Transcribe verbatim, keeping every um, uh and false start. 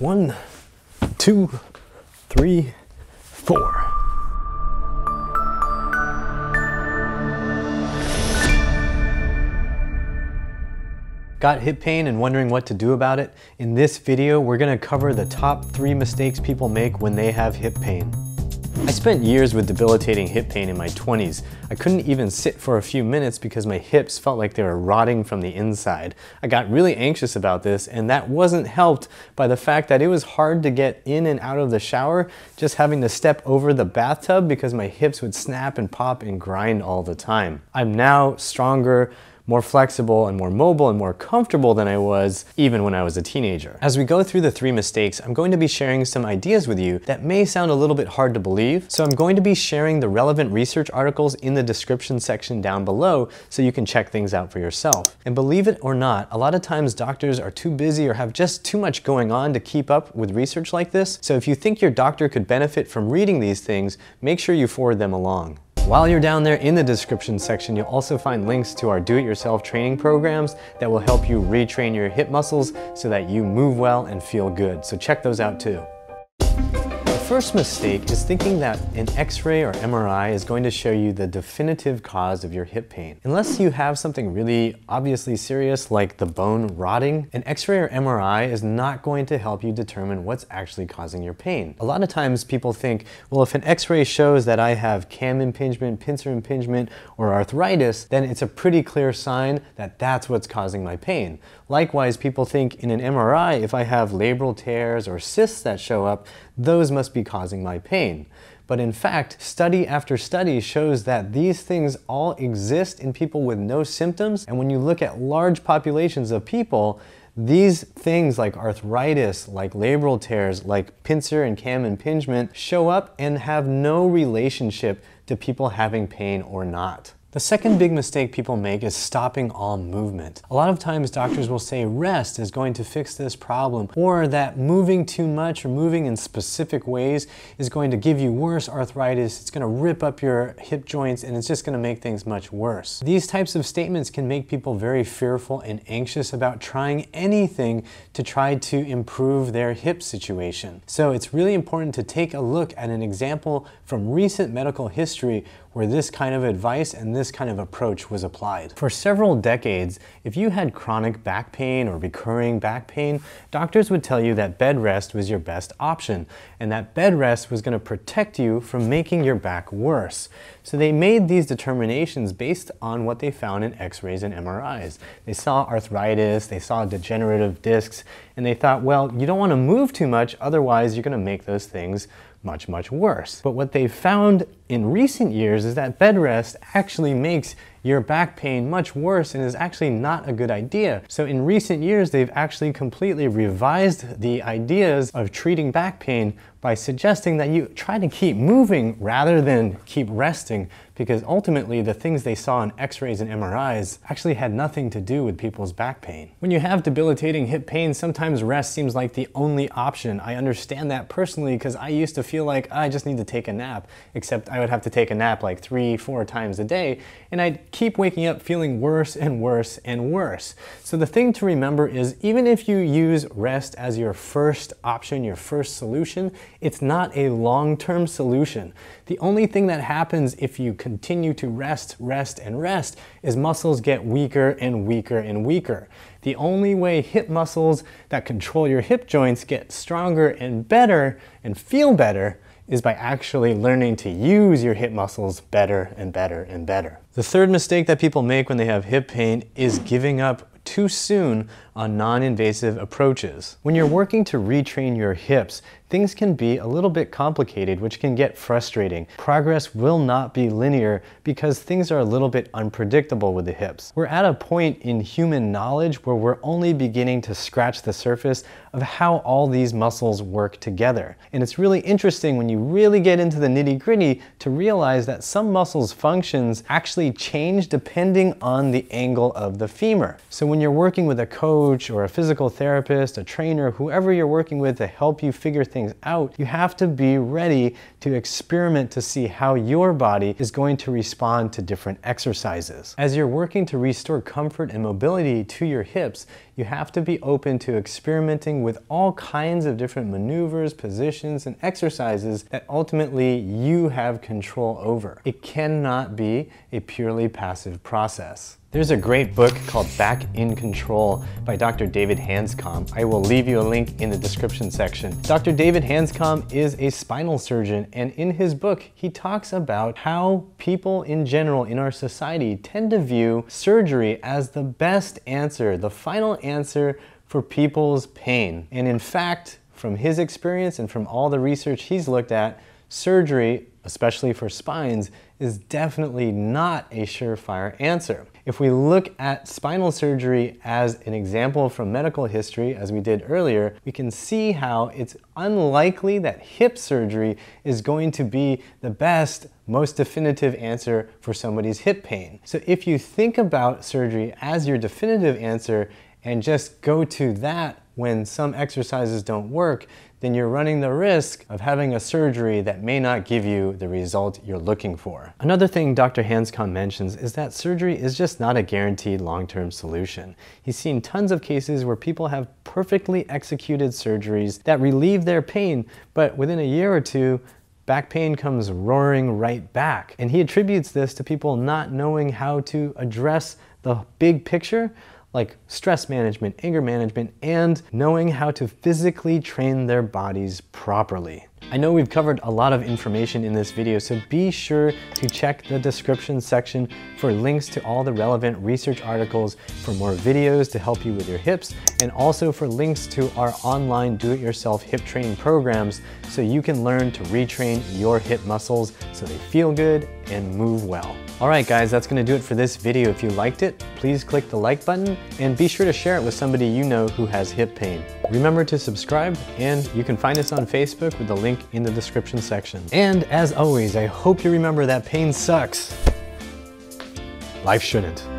One, two, three, four. Got hip pain and wondering what to do about it? In this video, we're gonna cover the top three mistakes people make when they have hip pain. I spent years with debilitating hip pain in my twenties. I couldn't even sit for a few minutes because my hips felt like they were rotting from the inside. I got really anxious about this, and that wasn't helped by the fact that it was hard to get in and out of the shower, just having to step over the bathtub because my hips would snap and pop and grind all the time. I'm now stronger, more flexible and more mobile and more comfortable than I was even when I was a teenager. As we go through the three mistakes, I'm going to be sharing some ideas with you that may sound a little bit hard to believe. So I'm going to be sharing the relevant research articles in the description section down below so you can check things out for yourself. And believe it or not, a lot of times doctors are too busy or have just too much going on to keep up with research like this. So if you think your doctor could benefit from reading these things, make sure you forward them along. While you're down there in the description section, you'll also find links to our do-it-yourself training programs that will help you retrain your hip muscles so that you move well and feel good. So check those out too. The first mistake is thinking that an X-ray or M R I is going to show you the definitive cause of your hip pain. Unless you have something really obviously serious like the bone rotting, an X-ray or M R I is not going to help you determine what's actually causing your pain. A lot of times people think, well, if an X-ray shows that I have cam impingement, pincer impingement, or arthritis, then it's a pretty clear sign that that's what's causing my pain. Likewise, people think in an M R I, if I have labral tears or cysts that show up, those must be causing my pain. But in fact, study after study shows that these things all exist in people with no symptoms. And when you look at large populations of people, these things like arthritis, like labral tears, like pincer and cam impingement show up and have no relationship to people having pain or not. The second big mistake people make is stopping all movement. A lot of times doctors will say rest is going to fix this problem, or that moving too much or moving in specific ways is going to give you worse arthritis, it's going to rip up your hip joints, and it's just going to make things much worse. These types of statements can make people very fearful and anxious about trying anything to try to improve their hip situation. So it's really important to take a look at an example from recent medical history where this kind of advice and this kind of approach was applied. For several decades, if you had chronic back pain or recurring back pain, doctors would tell you that bed rest was your best option, and that bed rest was going to protect you from making your back worse. So they made these determinations based on what they found in X-rays and M R Is. They saw arthritis, they saw degenerative discs, and they thought, well, you don't want to move too much, otherwise you're going to make those things much, much worse. But what they've found in recent years is that bed rest actually makes your back pain much worse and is actually not a good idea. So in recent years, they've actually completely revised the ideas of treating back pain by suggesting that you try to keep moving rather than keep resting, because ultimately the things they saw in X-rays and M R Is actually had nothing to do with people's back pain. When you have debilitating hip pain, sometimes rest seems like the only option. I understand that personally because I used to feel like I just need to take a nap, except I would have to take a nap like three, four times a day, and I'd keep waking up feeling worse and worse and worse. So the thing to remember is even if you use rest as your first option, your first solution, it's not a long-term solution. The only thing that happens if you continue to rest, rest, and rest is muscles get weaker and weaker and weaker. The only way hip muscles that control your hip joints get stronger and better and feel better is by actually learning to use your hip muscles better and better and better. The third mistake that people make when they have hip pain is giving up too soon on non-invasive approaches. When you're working to retrain your hips, things can be a little bit complicated, which can get frustrating. Progress will not be linear because things are a little bit unpredictable with the hips. We're at a point in human knowledge where we're only beginning to scratch the surface of how all these muscles work together. And it's really interesting when you really get into the nitty-gritty to realize that some muscles' functions actually change depending on the angle of the femur. So when you're working with a code coach or a physical therapist, a trainer, whoever you're working with to help you figure things out, you have to be ready to experiment to see how your body is going to respond to different exercises. As you're working to restore comfort and mobility to your hips, you have to be open to experimenting with all kinds of different maneuvers, positions, and exercises that ultimately you have control over. It cannot be a purely passive process. There's a great book called Back in Control by Doctor David Hanscom. I will leave you a link in the description section. Doctor David Hanscom is a spinal surgeon, and in his book, he talks about how people in general in our society tend to view surgery as the best answer, the final answer for people's pain. And in fact, from his experience and from all the research he's looked at, surgery, especially for spines, is definitely not a surefire answer. If we look at spinal surgery as an example from medical history, as we did earlier, we can see how it's unlikely that hip surgery is going to be the best, most definitive answer for somebody's hip pain. So if you think about surgery as your definitive answer and just go to that when some exercises don't work, then you're running the risk of having a surgery that may not give you the result you're looking for. Another thing Doctor Hanscom mentions is that surgery is just not a guaranteed long-term solution. He's seen tons of cases where people have perfectly executed surgeries that relieve their pain, but within a year or two, back pain comes roaring right back. And he attributes this to people not knowing how to address the big picture, like stress management, anger management, and knowing how to physically train their bodies properly. I know we've covered a lot of information in this video, so be sure to check the description section for links to all the relevant research articles, for more videos to help you with your hips, and also for links to our online do-it-yourself hip training programs so you can learn to retrain your hip muscles so they feel good and move well. All right, guys, that's gonna do it for this video. If you liked it, please click the like button and be sure to share it with somebody you know who has hip pain. Remember to subscribe, and you can find us on Facebook with the link in the description section. And as always, I hope you remember that pain sucks. Life shouldn't.